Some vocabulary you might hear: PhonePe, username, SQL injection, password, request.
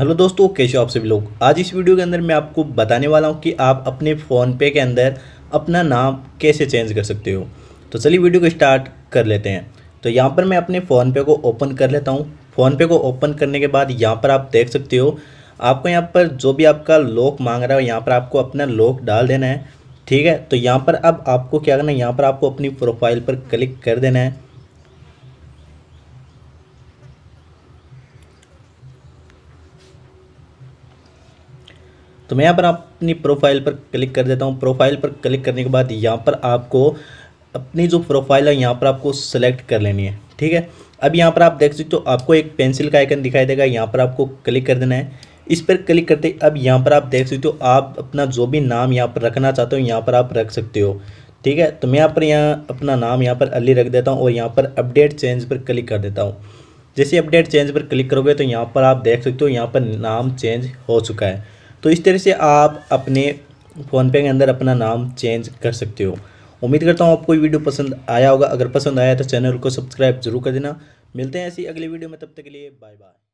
Hello दोस्तों, कैसे हो आप सभी लोग। आज इस वीडियो के अंदर मैं आपको बताने वाला हूं कि आप अपने फ़ोनपे के अंदर अपना नाम कैसे चेंज कर सकते हो। तो चलिए वीडियो को स्टार्ट कर लेते हैं। तो यहां पर मैं अपने फ़ोनपे को ओपन कर लेता हूं। फ़ोनपे को ओपन करने के बाद यहां पर आप देख सकते हो, आपको यहाँ पर जो भी आपका लॉक मांग रहा है यहाँ पर आपको अपना लॉक डाल देना है। ठीक है, तो यहाँ पर अब आपको क्या करना है, यहाँ पर आपको अपनी प्रोफाइल पर क्लिक कर देना है। तो मैं यहाँ पर अपनी प्रोफाइल पर क्लिक कर देता हूँ। प्रोफाइल पर क्लिक करने के बाद यहाँ पर आपको अपनी जो प्रोफाइल है यहाँ पर आपको सेलेक्ट कर लेनी है। ठीक है, अब यहाँ पर आप देख सकते हो आपको एक पेंसिल का आइकन दिखाई देगा, यहाँ पर आपको क्लिक कर देना है। इस पर क्लिक करते ही अब यहाँ पर आप देख सकते हो आप अपना जो भी नाम यहाँ पर रखना चाहते हो यहाँ पर आप रख सकते हो। ठीक है, तो मैं यहाँ पर अपना नाम यहाँ पर अली रख देता हूँ और यहाँ पर अपडेट चेंज पर क्लिक कर देता हूँ। जैसे अपडेट चेंज पर क्लिक करोगे तो यहाँ पर आप देख सकते हो यहाँ पर नाम चेंज हो चुका है। तो इस तरह से आप अपने फ़ोनपे के अंदर अपना नाम चेंज कर सकते हो। उम्मीद करता हूँ आपको ये वीडियो पसंद आया होगा। अगर पसंद आया तो चैनल को सब्सक्राइब जरूर कर देना। मिलते हैं ऐसी अगली वीडियो में, तब तक के लिए बाय बाय।